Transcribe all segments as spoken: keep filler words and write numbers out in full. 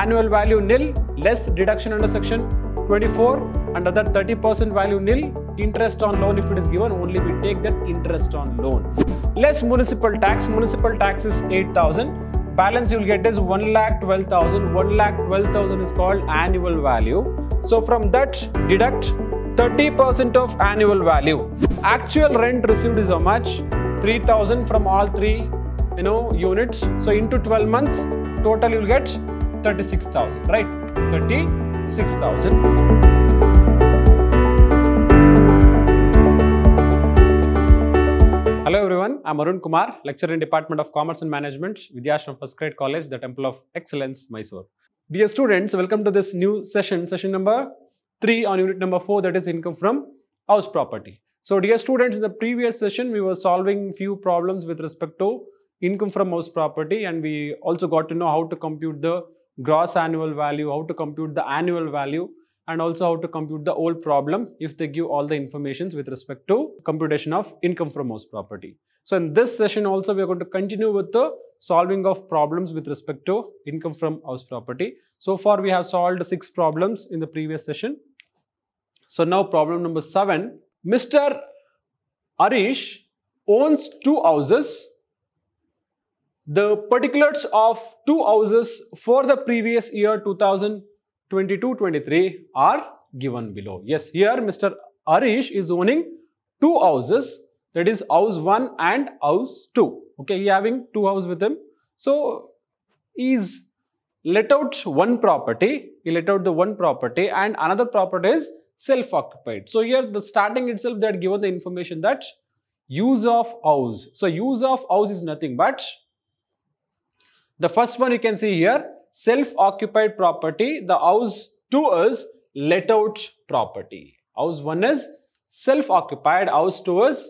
annual value nil, less deduction under section twenty-four, under that thirty percent value nil, interest on loan if it is given, only we take that interest on loan. Less municipal tax, municipal tax is eight thousand. Balance you will get is one lakh twelve thousand. one lakh twelve thousand is called annual value. So from that deduct thirty percent of annual value. Actual rent received is how much? three thousand from all three you know units. So into twelve months total you will get thirty-six thousand, right? thirty-six thousand. Hello everyone, I am Arun Kumar, lecturer in Department of Commerce and Management, Vidhyaashram First Grade College, the Temple of Excellence, Mysore. Dear students, welcome to this new session, session number three on unit number four, that is income from house property. So dear students, in the previous session, we were solving few problems with respect to income from house property, and we also got to know how to compute the gross annual value, how to compute the annual value, and also how to compute the old problem if they give all the informations with respect to computation of income from house property. So in this session also we are going to continue with the solving of problems with respect to income from house property. So far we have solved six problems in the previous session. So now problem number seven. Mister Arish owns two houses. The particulars of two houses for the previous year two thousand twenty-two twenty-three are given below. Yes, here Mister Arish is owning two houses, that is house one and house two. Okay, he having two houses with him. So he is let out one property, he let out the one property and another property is self-occupied. So here the starting itself they had given the information that use of house. So use of house is nothing but the first one you can see here. Self-occupied property, the house two is let out property. House one is self-occupied, house two is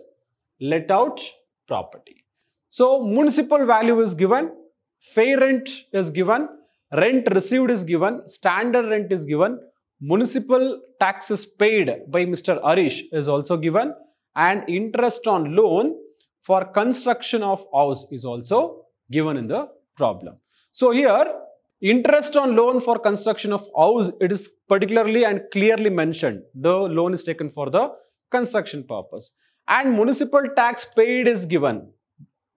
let out property. So municipal value is given, fair rent is given, rent received is given, standard rent is given, municipal taxes paid by Mister Arish is also given, and interest on loan for construction of house is also given in the problem. So here interest on loan for construction of house, it is particularly and clearly mentioned. The loan is taken for the construction purpose. And municipal tax paid is given.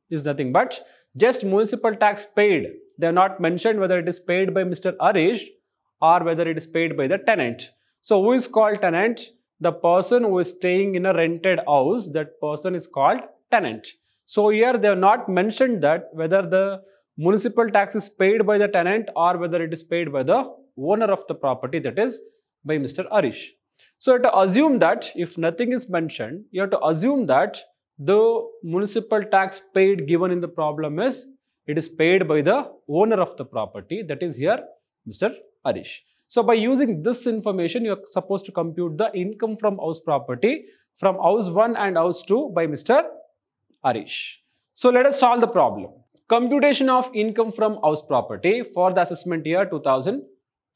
Is nothing but just municipal tax paid. They are not mentioned whether it is paid by Mister Arish or whether it is paid by the tenant. So who is called tenant? The person who is staying in a rented house, that person is called tenant. So here they have not mentioned that whether the municipal tax is paid by the tenant or whether it is paid by the owner of the property, that is by Mister Arish. So to assume that if nothing is mentioned, you have to assume that the municipal tax paid given in the problem is, it is paid by the owner of the property, that is here Mister Arish. So by using this information, you are supposed to compute the income from house property from house one and house two by Mister Arish. So let us solve the problem. Computation of income from house property for the assessment year two thousand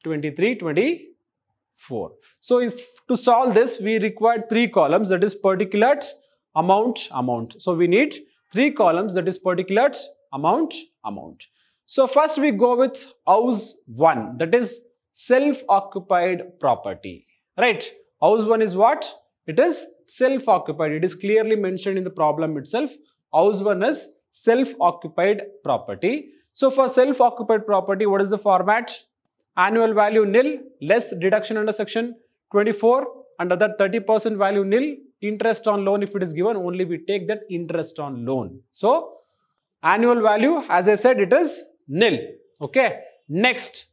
twenty-three twenty-four. So if to solve this, we require three columns, that is particulars, amount, amount. So we need three columns, that is particulars, amount, amount. So first we go with house one, that is self-occupied property, right? House one is what? It is self-occupied. It is clearly mentioned in the problem itself. House one is self-occupied property. So for self-occupied property, what is the format? Annual value nil, less deduction under section twenty-four, under that thirty percent value nil, interest on loan if it is given, only we take that interest on loan. So annual value, as I said, it is nil. Okay. Next,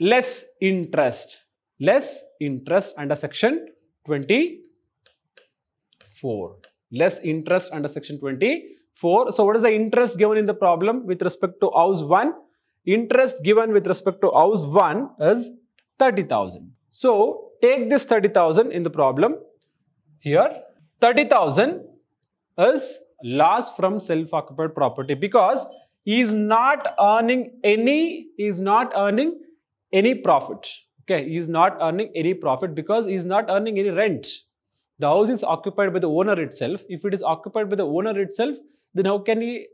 less interest, less interest under section twenty-four. Less interest under section twenty-four. So what is the interest given in the problem with respect to house one? Interest given with respect to house one is thirty thousand. So take this thirty thousand in the problem here. thirty thousand is loss from self-occupied property because he is not earning any, he is not earning any profit. Okay, he is not earning any profit because he is not earning any rent. The house is occupied by the owner itself. If it is occupied by the owner itself, then how can he,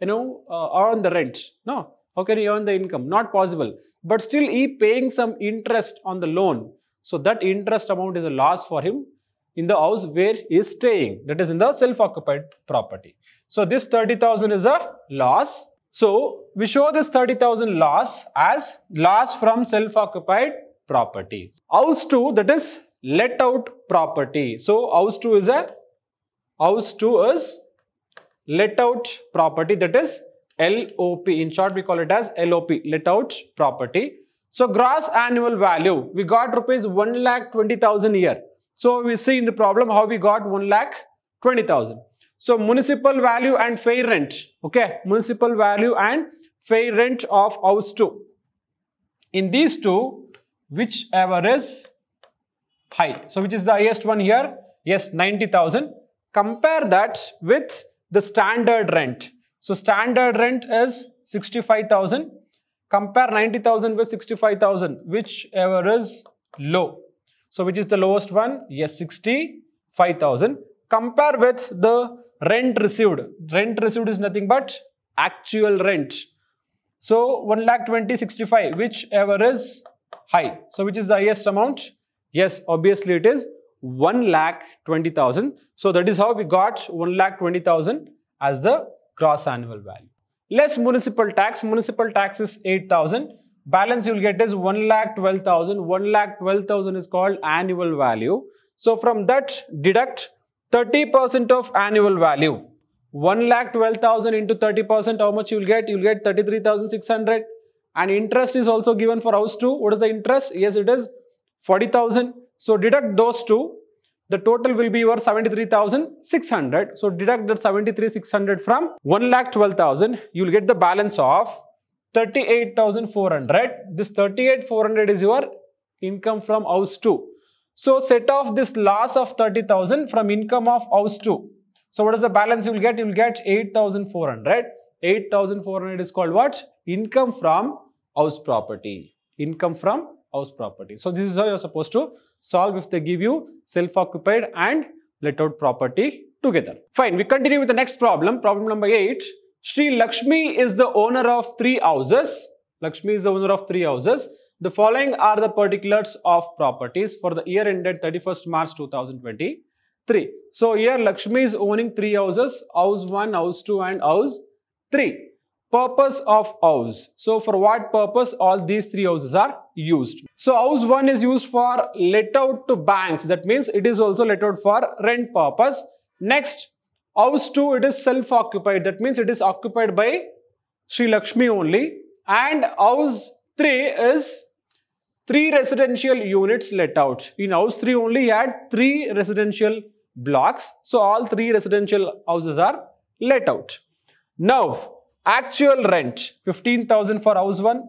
you know, uh, earn the rent? No, How can he earn the income? Not possible. But still he paying some interest on the loan. So that interest amount is a loss for him in the house where he is staying. That is in the self-occupied property. So this thirty thousand is a loss. So we show this thirty thousand loss as loss from self-occupied property. House two, that is let out property. So house two is a house two is let out property, that is L O P. In short, we call it as L O P, let out property. So gross annual value, we got rupees one lakh twenty thousand here. So we see in the problem how we got one lakh twenty thousand. So municipal value and fair rent. Okay, municipal value and fair rent of house two. In these two, whichever is high. So which is the highest one here? Yes, ninety thousand. Compare that with the standard rent. So standard rent is sixty-five thousand. Compare ninety thousand with sixty-five thousand, whichever is low. So which is the lowest one? Yes, sixty-five thousand. Compare with the rent received. Rent received is nothing but actual rent. So one lakh twenty thousand sixty-five, whichever is high. So which is the highest amount? Yes, obviously it is one lakh twenty thousand. So that is how we got one lakh twenty thousand as the gross annual value. Less municipal tax. Municipal tax is eight thousand. Balance you will get is one lakh twelve thousand. one lakh twelve thousand is called annual value. So from that deduct thirty percent of annual value. one lakh twelve thousand into thirty percent, how much you will get? You will get thirty-three thousand six hundred. And interest is also given for house two. What is the interest? Yes, it is forty thousand. So deduct those two. The total will be your seventy-three thousand six hundred. So deduct that seventy-three thousand six hundred from one lakh twelve thousand. You will get the balance of thirty-eight thousand four hundred. This thirty-eight thousand four hundred is your income from house two. So set off this loss of thirty thousand from income of house two. So what is the balance you will get? You will get eight thousand four hundred. eight thousand four hundred is called what? Income from house property. Income from house property. So this is how you are supposed to solve if they give you self-occupied and let out property together. Fine, we continue with the next problem. Problem number eight. Sri Lakshmi is the owner of three houses. Lakshmi is the owner of three houses. The following are the particulars of properties for the year ended thirty-first March two thousand twenty-three. So here Lakshmi is owning three houses. House one, house two and house three. Purpose of house. So for what purpose all these three houses are used? So house one is used for let out to banks. That means it is also let out for rent purpose. Next, house two, it is self-occupied. That means it is occupied by Sri Lakshmi only. And house three is three residential units let out. In house three only he had three residential blocks. So all three residential houses are let out. Now, actual rent, fifteen thousand for house one,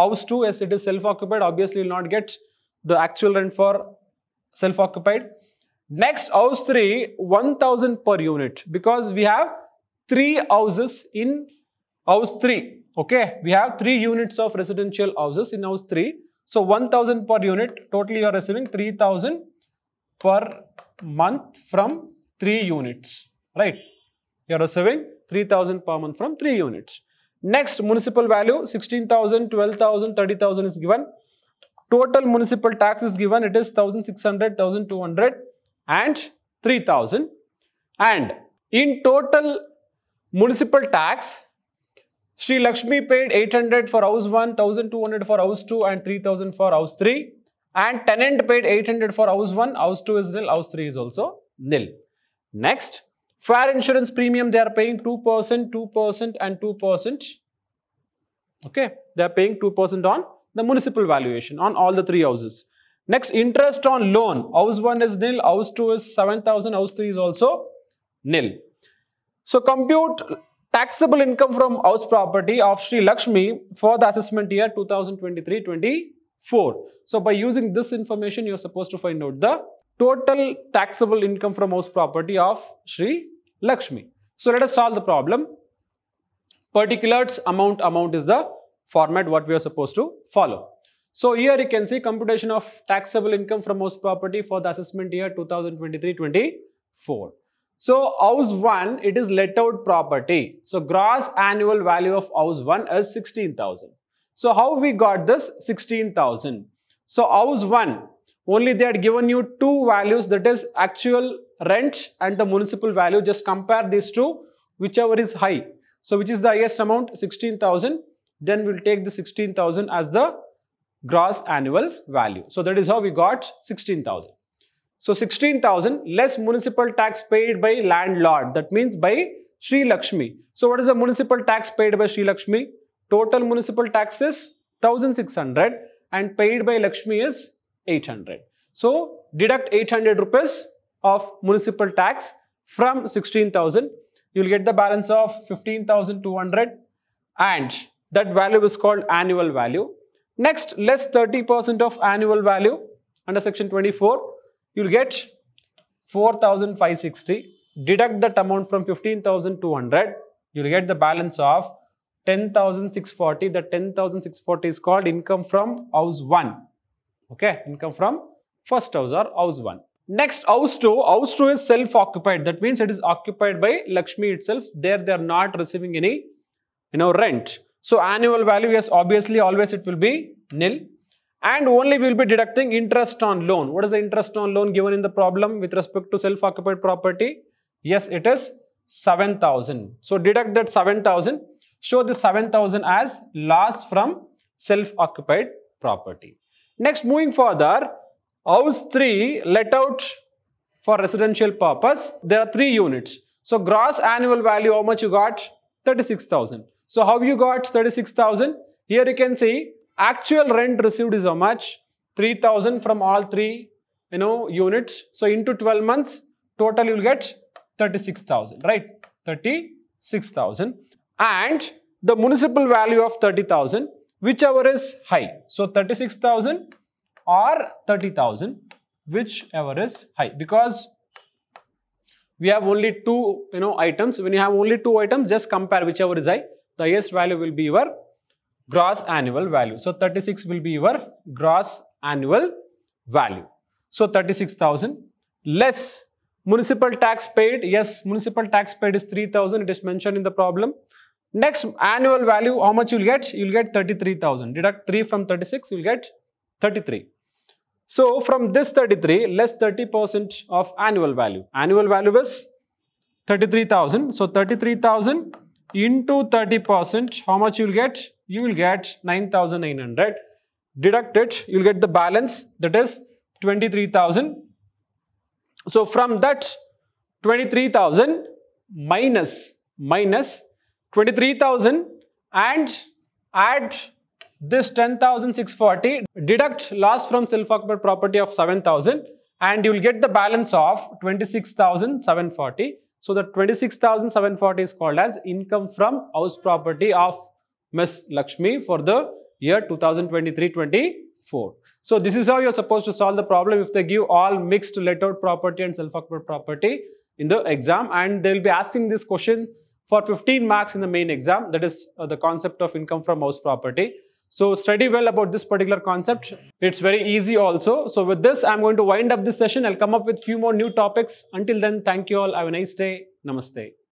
house two, as it is self-occupied, obviously will not get the actual rent for self-occupied. Next, house three, one thousand per unit, because we have three houses in house three. Okay, we have three units of residential houses in house three. So one thousand per unit, totally you are receiving three thousand per month from three units, right? You are receiving three thousand per month from three units. Next, municipal value sixteen thousand, twelve thousand, thirty thousand is given. Total municipal tax is given. It is one thousand six hundred, one thousand two hundred and three thousand. And in total municipal tax, Sri Lakshmi paid eight hundred for house one, one thousand two hundred for house two and three thousand for house three. And tenant paid eight hundred for house one. House two is nil. House three is also nil. Next, fire insurance premium, they are paying two percent, two percent and two percent. Okay, they are paying two percent on the municipal valuation on all the three houses. Next, interest on loan. House one is nil, house two is seven thousand, house three is also nil. So compute taxable income from house property of Sri Lakshmi for the assessment year two thousand twenty-three twenty-four. So by using this information, you are supposed to find out the total taxable income from house property of Sri Lakshmi. So let us solve the problem. Particulars, amount, amount is the format what we are supposed to follow. So here you can see computation of taxable income from house property for the assessment year two thousand twenty-three twenty-four. So house one, it is let out property. So gross annual value of house one is sixteen thousand. So how we got this sixteen thousand? So house one, only they had given you two values, that is actual rent and the municipal value. Just compare these two, whichever is high. So which is the highest amount? sixteen thousand. Then we'll take the sixteen thousand as the gross annual value. So that is how we got sixteen thousand. So sixteen thousand less municipal tax paid by landlord, that means by Sri Lakshmi. So what is the municipal tax paid by Sri Lakshmi? Total municipal tax is one thousand six hundred and paid by Lakshmi is eight hundred. So deduct eight hundred rupees of municipal tax from sixteen thousand. You will get the balance of fifteen thousand two hundred and that value is called annual value. Next, less thirty percent of annual value under section twenty-four. You will get four thousand five hundred sixty, deduct that amount from fifteen thousand two hundred, you will get the balance of ten thousand six hundred forty. The ten thousand six hundred forty is called income from house one. Okay, income from first house or house one. Next, house two. House two is self-occupied. That means it is occupied by Lakshmi itself. There they are not receiving any, you know, rent. So annual value, yes, obviously always it will be nil. And only we will be deducting interest on loan. What is the interest on loan given in the problem with respect to self-occupied property? Yes, it is seven thousand. So deduct that seven thousand. Show the seven thousand as loss from self-occupied property. Next, moving further, house three let out for residential purpose. There are three units. So gross annual value, how much you got? thirty-six thousand. So how you got thirty-six thousand? Here you can see actual rent received is how much? three thousand from all three, you know, units. So into twelve months, total you will get thirty-six thousand, right? thirty-six thousand. And the municipal value of thirty thousand, whichever is high. So thirty-six thousand or thirty thousand, whichever is high. Because we have only two, you know, items. When you have only two items, just compare whichever is high. The highest value will be your gross annual value. So thirty-six will be your gross annual value. So thirty-six thousand less municipal tax paid. Yes, municipal tax paid is three thousand. It is mentioned in the problem. Next, annual value, how much you will get? You will get thirty-three thousand. Deduct three from thirty-six, you will get thirty-three. So from this thirty-three, less thirty percent of annual value. Annual value is thirty-three thousand. So thirty-three thousand into thirty percent, how much you will get? You will get nine thousand nine hundred. Deduct it, you will get the balance, that is twenty-three thousand. So from that twenty-three thousand minus, minus twenty-three thousand and add this ten thousand six hundred forty. Deduct loss from self-occupied property of seven thousand and you will get the balance of twenty-six thousand seven hundred forty. So the twenty-six thousand seven hundred forty is called as income from house property of Miss Lakshmi for the year two thousand twenty-three twenty-four. So this is how you are supposed to solve the problem if they give all mixed let out property and self-occupied property in the exam, and they will be asking this question for fifteen marks in the main exam. That is uh, the concept of income from house property. So study well about this particular concept. It's very easy also. So with this, I'm going to wind up this session. I'll come up with few more new topics. Until then, thank you all. Have a nice day. Namaste.